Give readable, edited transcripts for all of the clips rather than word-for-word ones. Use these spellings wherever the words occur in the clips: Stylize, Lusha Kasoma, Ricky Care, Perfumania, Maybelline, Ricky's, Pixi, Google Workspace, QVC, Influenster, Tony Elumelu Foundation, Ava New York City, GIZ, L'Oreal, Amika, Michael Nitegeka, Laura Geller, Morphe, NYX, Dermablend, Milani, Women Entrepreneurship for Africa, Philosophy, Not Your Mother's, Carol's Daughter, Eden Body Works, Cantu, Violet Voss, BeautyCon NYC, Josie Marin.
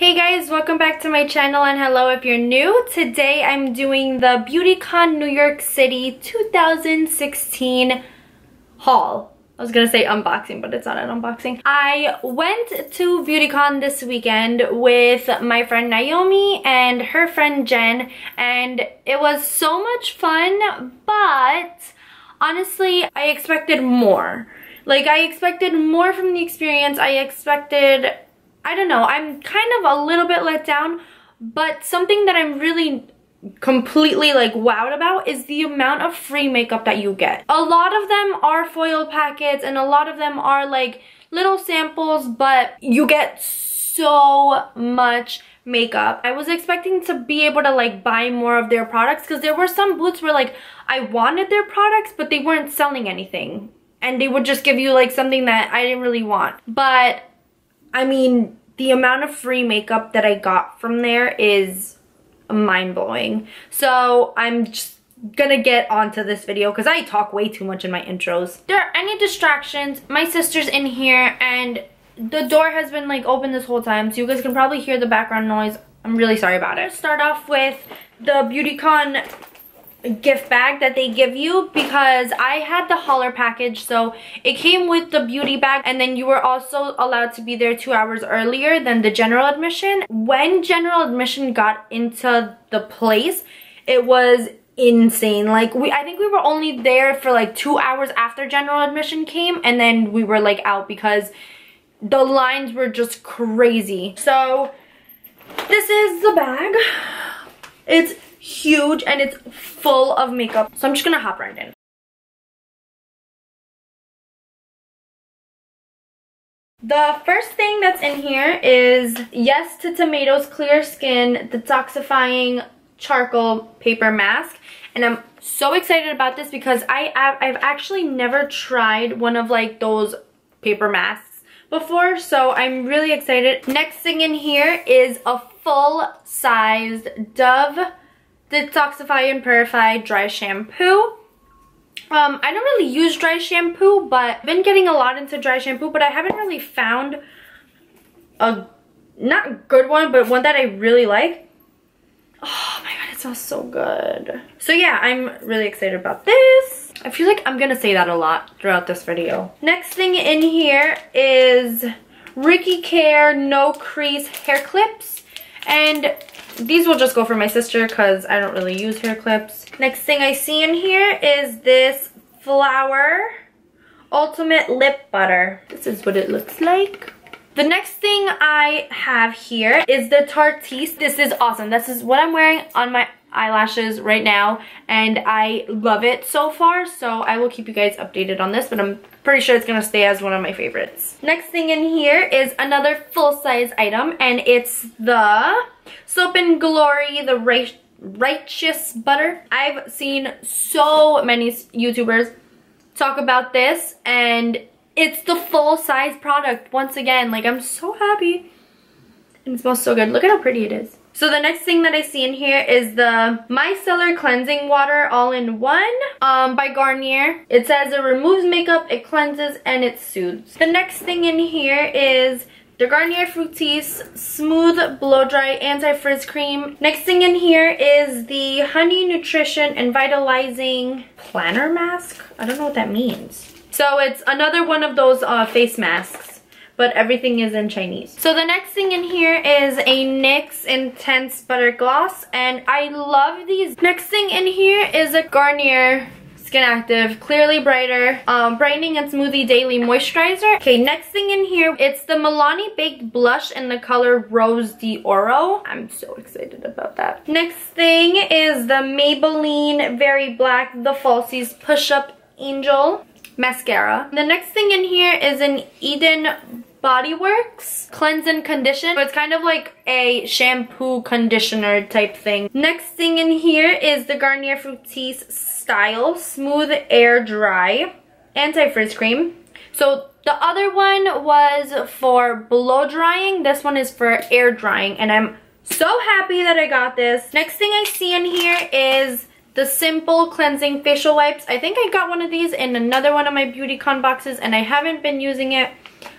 Hey guys, welcome back to my channel, and hello if you're new. Today I'm doing the BeautyCon New York City 2016 haul. I was gonna say unboxing, but it's not an unboxing. I went to BeautyCon this weekend with my friend Naomi and her friend Jen, and it was so much fun, but honestly, I expected more. Like, I expected more from the experience. I don't know, I'm kind of a little bit let down, but something that I'm really completely like wowed about is the amount of free makeup that you get. A lot of them are foil packets and a lot of them are like little samples, but you get so much makeup. I was expecting to be able to like buy more of their products, because there were some booths where like I wanted their products but they weren't selling anything, and they would just give you like something that I didn't really want. But I mean, the amount of free makeup that I got from there is mind-blowing. So I'm just gonna get onto this video because I talk way too much in my intros. There are any distractions, my sister's in here and the door has been like open this whole time, so you guys can probably hear the background noise. I'm really sorry about it. Start off with the BeautyCon gift bag that they give you, because I had the hauler package, so it came with the beauty bag, and then you were also allowed to be there 2 hours earlier than the general admission. When general admission got into the place, it was insane. Like, I think we were only there for like 2 hours after general admission came, and then we were like out because the lines were just crazy. So this is the bag. It's huge and it's full of makeup, so I'm just gonna hop right in. The first thing that's in here is Yes to Tomatoes Clear Skin Detoxifying Charcoal Paper Mask, and I'm so excited about this because I've actually never tried one of like those paper masks before, so I'm really excited. Next thing in here is a full-sized Dove Detoxify and Purify Dry Shampoo. I don't really use dry shampoo, but I've been getting a lot into dry shampoo, but I haven't really found a, not good one, but one that I really like. Oh my god, it smells so good. So yeah, I'm really excited about this. I feel like I'm gonna say that a lot throughout this video. Next thing in here is Ricky Care No Crease Hair Clips, and these will just go for my sister because I don't really use hair clips. Next thing I see in here is this Flower Ultimate Lip Butter. This is what it looks like. The next thing I have here is the Tarteist. This is awesome. This is what I'm wearing on my eyelashes right now, and I love it so far, so I will keep you guys updated on this, but I'm pretty sure it's gonna stay as one of my favorites. Next thing in here is another full-size item, and it's the Soap and Glory, the Righteous Butter. I've seen so many YouTubers talk about this, and it's the full-size product once again. Like, I'm so happy, and it smells so good. Look at how pretty it is. So the next thing that I see in here is the Micellar Cleansing Water All-in-One by Garnier. It says it removes makeup, it cleanses, and it soothes. The next thing in here is the Garnier Fructis Smooth Blow-Dry Anti-Frizz Cream. Next thing in here is the Honey Nutrition and Vitalizing Planner Mask? I don't know what that means. So it's another one of those face masks, but everything is in Chinese. So the next thing in here is a NYX Intense Butter Gloss, and I love these. Next thing in here is a Garnier Skin Active Clearly Brighter Brightening and Smoothie Daily Moisturizer. Okay, next thing in here, it's the Milani Baked Blush in the color Rose d'Oro. I'm so excited about that. Next thing is the Maybelline Very Black The Falsies Push Up Angel Mascara. The next thing in here is an Eden Body Works Cleanse and Condition. So it's kind of like a shampoo conditioner type thing. Next thing in here is the Garnier Fructis Style Smooth Air Dry Anti-Frizz Cream. So the other one was for blow drying, this one is for air drying, and I'm so happy that I got this. Next thing I see in here is the Simple Cleansing Facial Wipes. I think I got one of these in another one of my BeautyCon boxes, and I haven't been using it,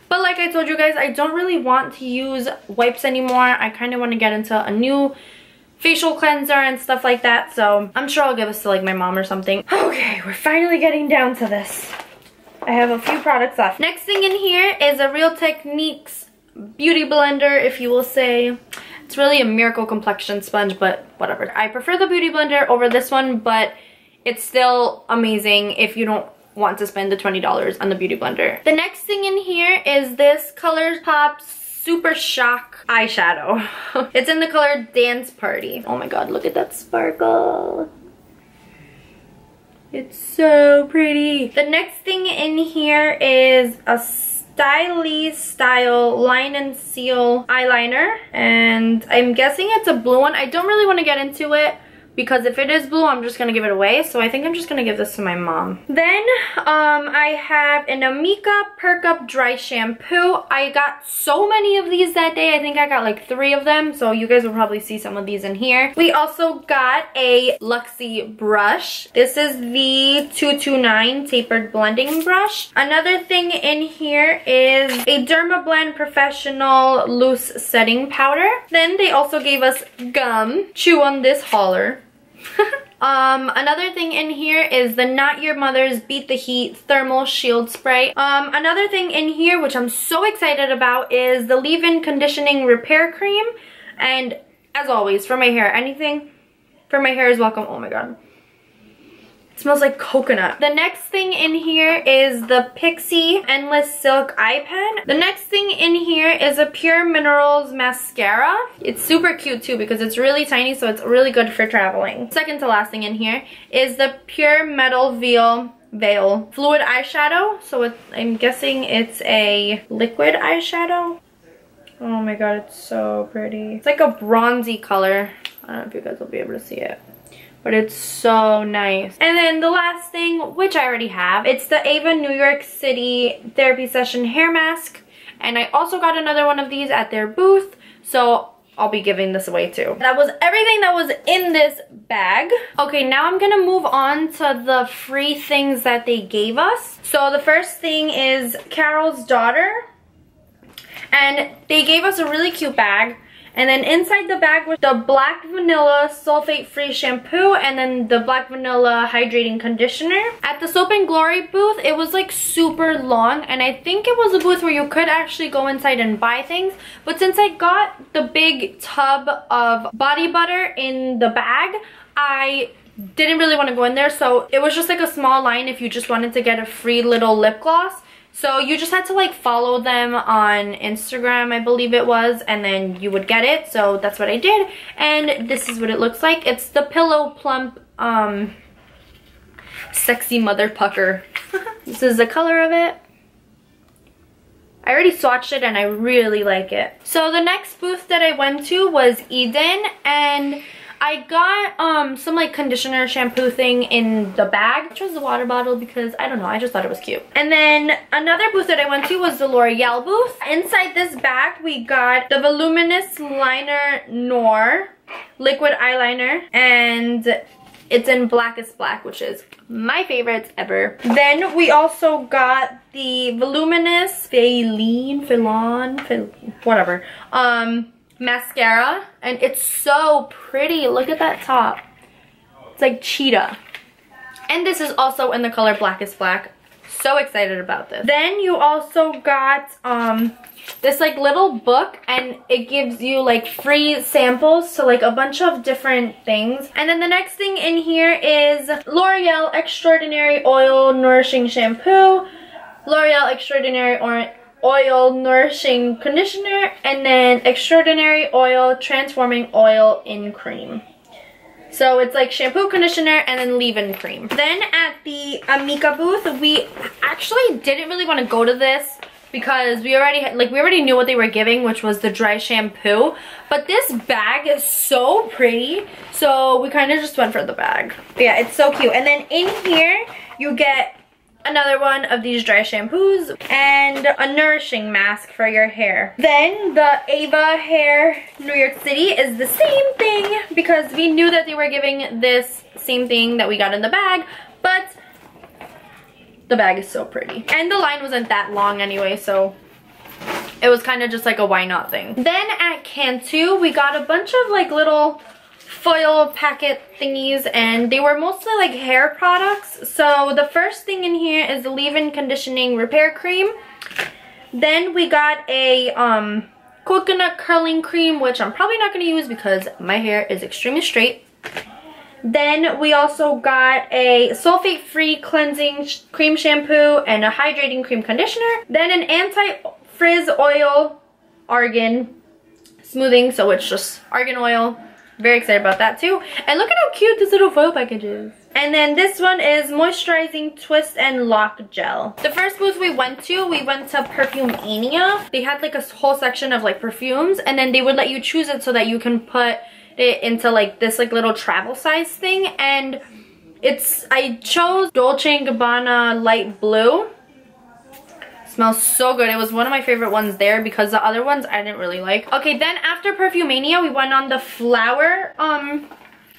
But like I told you guys, I don't really want to use wipes anymore. I kind of want to get into a new facial cleanser and stuff like that. So I'm sure I'll give this to like my mom or something. Okay, we're finally getting down to this. I have a few products left. Next thing in here is a Real Techniques beauty blender, if you will say. It's really a miracle complexion sponge, but whatever. I prefer the beauty blender over this one, but it's still amazing if you don't want to spend the $20 on the beauty blender. The next thing in here is this ColourPop Super Shock eyeshadow. It's in the color Dance Party. Oh my god, look at that sparkle. It's so pretty. The next thing in here is a Stylize Style Line and Seal eyeliner. And I'm guessing it's a blue one. I don't really want to get into it, because if it is blue, I'm just going to give it away. So I think I'm just going to give this to my mom. Then I have an Amika Perk Up Dry Shampoo. I got so many of these that day. I think I got like 3 of them. So you guys will probably see some of these in here. We also got a Luxie brush. This is the 229 Tapered Blending Brush. Another thing in here is a Dermablend Professional Loose Setting Powder. Then they also gave us gum. Chew on this hauler. Another thing in here is the Not Your Mother's Beat the Heat Thermal Shield Spray. Another thing in here, which I'm so excited about, is the Leave-In Conditioning Repair Cream. And as always, for my hair, anything for my hair is welcome. Oh my god, it smells like coconut. The next thing in here is the Pixi Endless Silk Eye Pen. The next thing in here is a Pure Minerals Mascara. It's super cute too because it's really tiny, so it's really good for traveling. Second to last thing in here is the Pure Metal Veil Fluid Eyeshadow. So I'm guessing it's a liquid eyeshadow. Oh my god, it's so pretty. It's like a bronzy color. I don't know if you guys will be able to see it, but it's so nice. And then the last thing, which I already have, it's the Ava New York City Therapy Session Hair Mask. And I also got another one of these at their booth, so I'll be giving this away too. That was everything that was in this bag. Okay, now I'm gonna move on to the free things that they gave us. So the first thing is Carol's Daughter. And they gave us a really cute bag. And then inside the bag was the Black Vanilla Sulfate-Free Shampoo and then the Black Vanilla Hydrating Conditioner. At the Soap and Glory booth, it was like super long, and I think it was a booth where you could actually go inside and buy things. But since I got the big tub of body butter in the bag, I didn't really want to go in there. So it was just like a small line if you just wanted to get a free little lip gloss. So you just had to like follow them on Instagram, I believe it was, and then you would get it. So that's what I did, and this is what it looks like. It's the Pillow Plump Sexy Mother Pucker. This is the color of it. I already swatched it and I really like it. So the next booth that I went to was Eden, and I got some like conditioner shampoo thing in the bag. I chose the water bottle because I don't know, I just thought it was cute. And then another booth that I went to was the L'Oreal booth. Inside this bag we got the Voluminous Liner Noir liquid eyeliner, and it's in Blackest Black, which is my favorite ever. Then we also got the Voluminous Mascara, and it's so pretty. Look at that top. It's like cheetah. And this is also in the color Blackest Black. So excited about this. Then you also got this like little book, and it gives you like free samples to like a bunch of different things. And then the next thing in here is L'Oreal Extraordinary Oil Nourishing Shampoo, L'Oreal Extraordinary Oil Nourishing Conditioner, and then Extraordinary Oil Transforming Oil in Cream. So it's like shampoo, conditioner, and then leave-in cream. Then at the Amika booth, we actually didn't really want to go to this because we already had, like, we already knew what they were giving, which was the dry shampoo. But this bag is so pretty, so we kind of just went for the bag. But yeah, it's so cute. And then in here you get another one of these dry shampoos and a nourishing mask for your hair. Then the Ava Hair New York City is the same thing because we knew that they were giving this same thing that we got in the bag, but the bag is so pretty. And the line wasn't that long anyway, so it was kind of just like a why not thing. Then at Cantu, we got a bunch of like little foil packet thingies, and they were mostly like hair products. So the first thing in here is the leave-in conditioning repair cream. Then we got a coconut curling cream, which I'm probably not going to use because my hair is extremely straight. Then we also got a sulfate free cleansing cream shampoo and a hydrating cream conditioner. Then an anti-frizz oil argan smoothing, so it's just argan oil. Very excited about that too. And look at how cute this little foil package is. And then this one is moisturizing twist and lock gel. The first booth we went to Perfumania. They had like a whole section of like perfumes, and then they would let you choose it so that you can put it into like this like little travel size thing. And it's, I chose Dolce & Gabbana Light Blue. Smells so good. It was one of my favorite ones there because the other ones I didn't really like. Okay, then after Perfumania, we went on the Flower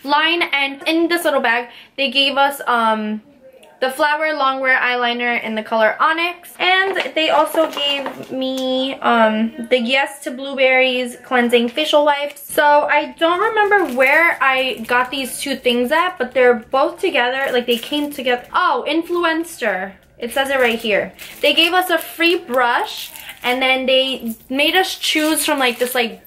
line, and in this little bag, they gave us the Flower Longwear Eyeliner in the color Onyx, and they also gave me the Yes to Blueberries Cleansing Facial Wipes. So I don't remember where I got these two things at, but they're both together. Like, they came together. Oh, Influenster. It says it right here. They gave us a free brush, and then they made us choose from like this like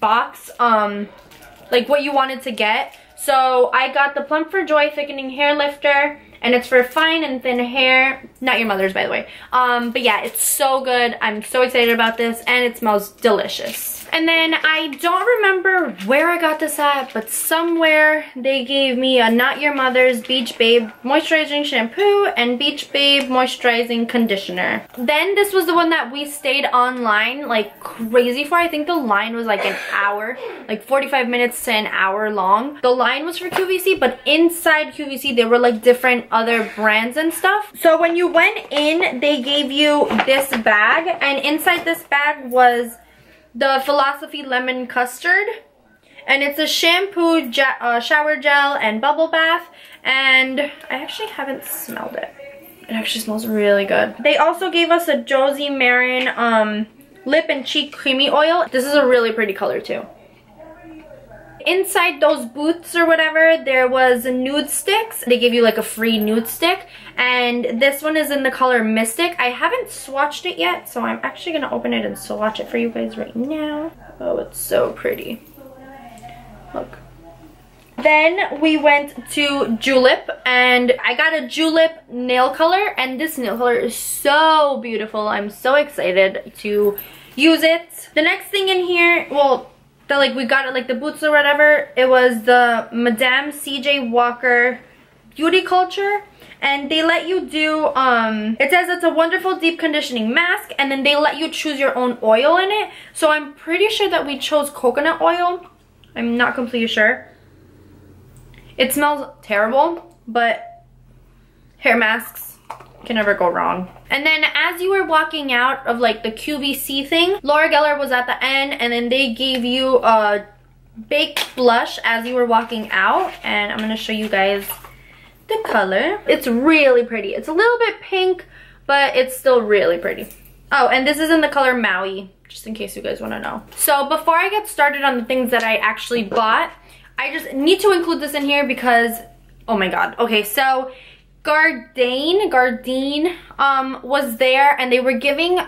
box, like what you wanted to get. So I got the Plump for Joy Thickening Hair Lifter, and it's for fine and thin hair. Not Your Mother's, by the way. But yeah, it's so good. I'm so excited about this, and it smells delicious. And then I don't remember where I got this at, but somewhere they gave me a Not Your Mother's Beach Babe Moisturizing Shampoo and Beach Babe Moisturizing Conditioner. Then this was the one that we stayed online like crazy for. I think the line was like an hour, like 45 minutes to an hour long. The line was for QVC, but inside QVC there were like different other brands and stuff. So when you went in, they gave you this bag, and inside this bag was the Philosophy Lemon Custard, and it's a shampoo, shower gel, and bubble bath, and I actually haven't smelled it. It actually smells really good. They also gave us a Josie Marin lip and cheek creamy oil. This is a really pretty color too. Inside those booths or whatever, there was nude sticks. They gave you like a free nude stick, and this one is in the color Mystic. I haven't swatched it yet, so I'm actually gonna open it and swatch it for you guys right now. Oh, it's so pretty. Look. Then we went to Julep, and I got a Julep nail color, and this nail color is so beautiful. I'm so excited to use it. The next thing in here, well, that like we got it like the boots or whatever, it was the Madame CJ Walker Beauty Culture, and they let you do it says it's a wonderful deep conditioning mask, and then they let you choose your own oil in it. So I'm pretty sure that we chose coconut oil. I'm not completely sure. It smells terrible, but hair masks can never go wrong. And then as you were walking out of like the QVC thing, Laura Geller was at the end, and then they gave you a baked blush as you were walking out, and I'm gonna show you guys the color. It's really pretty. It's a little bit pink, but it's still really pretty. Oh, and this is in the color Maui, just in case you guys wanna know. So before I get started on the things that I actually bought, I just need to include this in here because, oh my god. Okay, so Gardein was there, and they were giving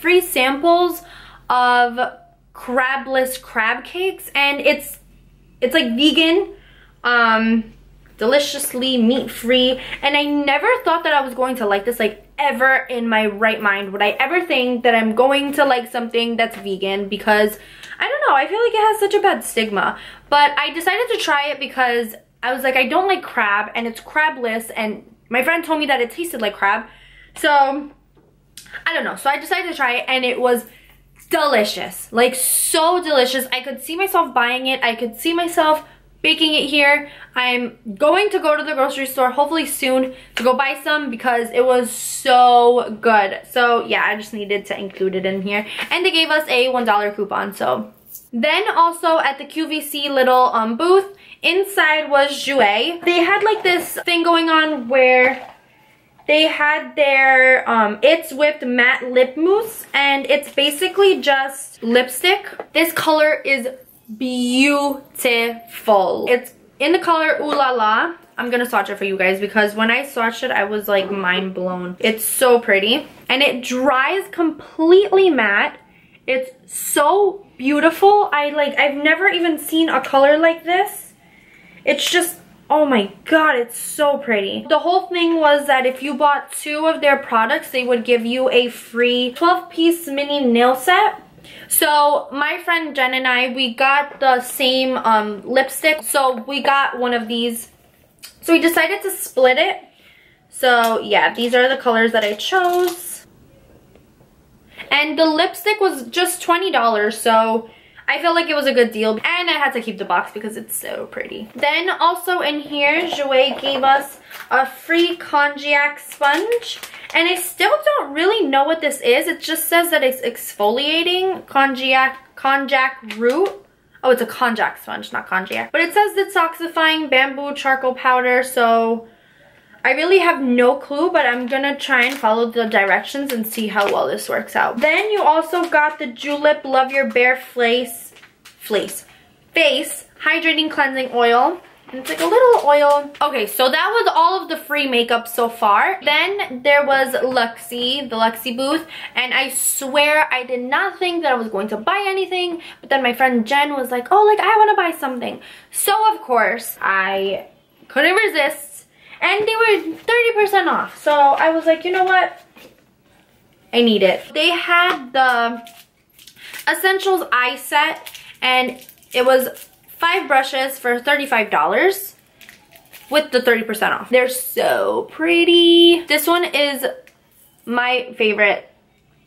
free samples of crabless crab cakes, and it's like vegan, deliciously meat-free, and I never thought that I was going to like this, like ever in my right mind would I ever think that I'm going to like something that's vegan, because I don't know, I feel like it has such a bad stigma. But I decided to try it because I was like, I don't like crab, and it's crabless, and my friend told me that it tasted like crab, so I don't know. So I decided to try it, and it was delicious, like so delicious. I could see myself buying it. I could see myself baking it here. I'm going to go to the grocery store hopefully soon to go buy some because it was so good. So yeah, I just needed to include it in here, and they gave us a $1 coupon. So then also at the QVC little booth, inside was Jouer. They had like this thing going on where They had their It's Whipped Matte Lip Mousse, and it's basically just lipstick. This color is beautiful. It's in the color Ooh La La. I'm gonna swatch it for you guys because when I swatched it, I was like mind blown. It's so pretty. And it dries completely matte. It's so beautiful. I've never even seen a color like this. It's just, oh my god, it's so pretty. The whole thing was that if you bought 2 of their products, they would give you a free 12-piece mini nail set. So my friend Jen and I, we got the same lipstick. So we got one of these. So we decided to split it. So yeah, these are the colors that I chose. And the lipstick was just $20, so I feel like it was a good deal. And I had to keep the box because it's so pretty. Then also in here, Jouer gave us a free konjac sponge. And I still don't really know what this is. It just says that it's exfoliating konjac root. Oh, it's a konjac sponge, not konjac. But it says detoxifying bamboo charcoal powder, so I really have no clue, but I'm gonna try and follow the directions and see how well this works out. Then you also got the Julep Love Your Bare Face Hydrating Cleansing Oil. And it's like a little oil. Okay, so that was all of the free makeup so far. Then there was Luxie, the Luxie booth. And I swear I did not think that I was going to buy anything. But then my friend Jen was like, oh, I want to buy something. So, of course, I couldn't resist. And they were 30% off. So I was like, you know what? I need it. They had the Essentials Eye Set. And it was 5 brushes for $35 with the 30% off. They're so pretty. This one is my favorite.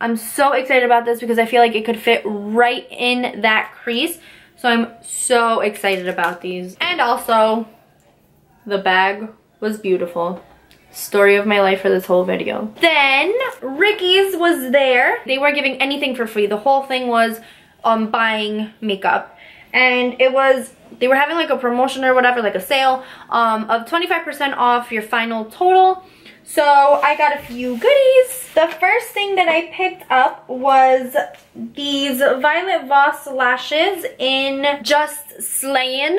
I'm so excited about this because I feel like it could fit right in that crease. So I'm so excited about these. And also, the bag was beautiful. Story of my life for this whole video. Then, Ricky's was there. They weren't giving anything for free. The whole thing was buying makeup. And it was, they were having like a promotion or whatever, like a sale of 25% off your final total. So I got a few goodies. The first thing that I picked up was these Violet Voss lashes in Just Slayin'.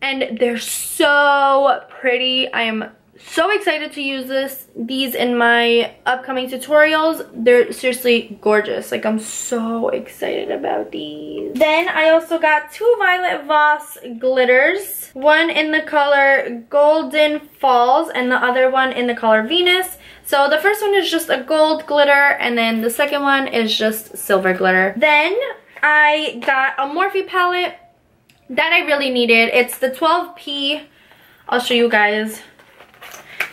And they're so pretty. I am so excited to use these in my upcoming tutorials. They're seriously gorgeous. Like, I'm so excited about these. Then I also got 2 Violet Voss glitters. One in the color Golden Falls and the other one in the color Venus. So the first one is just a gold glitter and then the second one is just silver glitter. Then I got a Morphe palette that I really needed. It's the 12P. I'll show you guys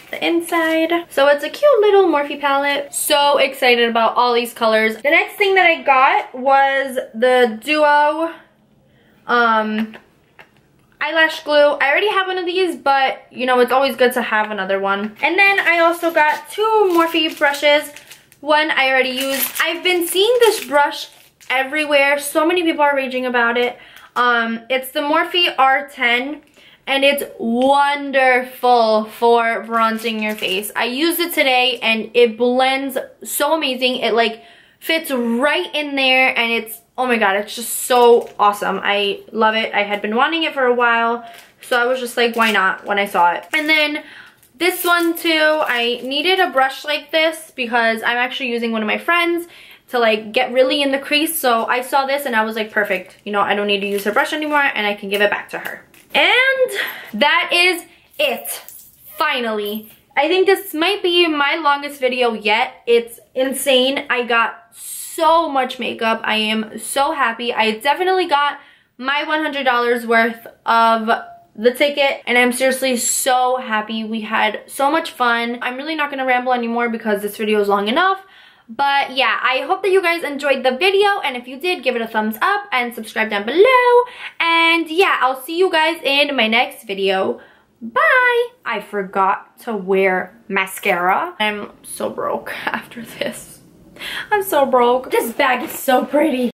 the inside. So it's a cute little Morphe palette. So excited about all these colors. The next thing that I got was the Duo eyelash glue. I already have one of these, but you know, it's always good to have another one. And then I also got 2 Morphe brushes. One I already used. I've been seeing this brush everywhere. So many people are raging about it. It's the Morphe R10. And it's wonderful for bronzing your face. I used it today and it blends so amazing. It like fits right in there and it's, oh my god, it's just so awesome. I love it. I had been wanting it for a while. So I was just like, why not, when I saw it. And then this one too, I needed a brush like this because I'm actually using one of my friends to like get really in the crease. So I saw this and I was like, perfect. You know, I don't need to use her brush anymore and I can give it back to her. And that is it, finally. I think this might be my longest video yet. It's insane. I got so much makeup. I am so happy. I definitely got my $100 worth of the ticket and I'm seriously so happy. We had so much fun. I'm really not gonna ramble anymore because this video is long enough. But yeah, I hope that you guys enjoyed the video, and if you did, give it a thumbs up and subscribe down below. And yeah, I'll see you guys in my next video. Bye! I forgot to wear mascara. I'm so broke after this. I'm so broke. This bag is so pretty.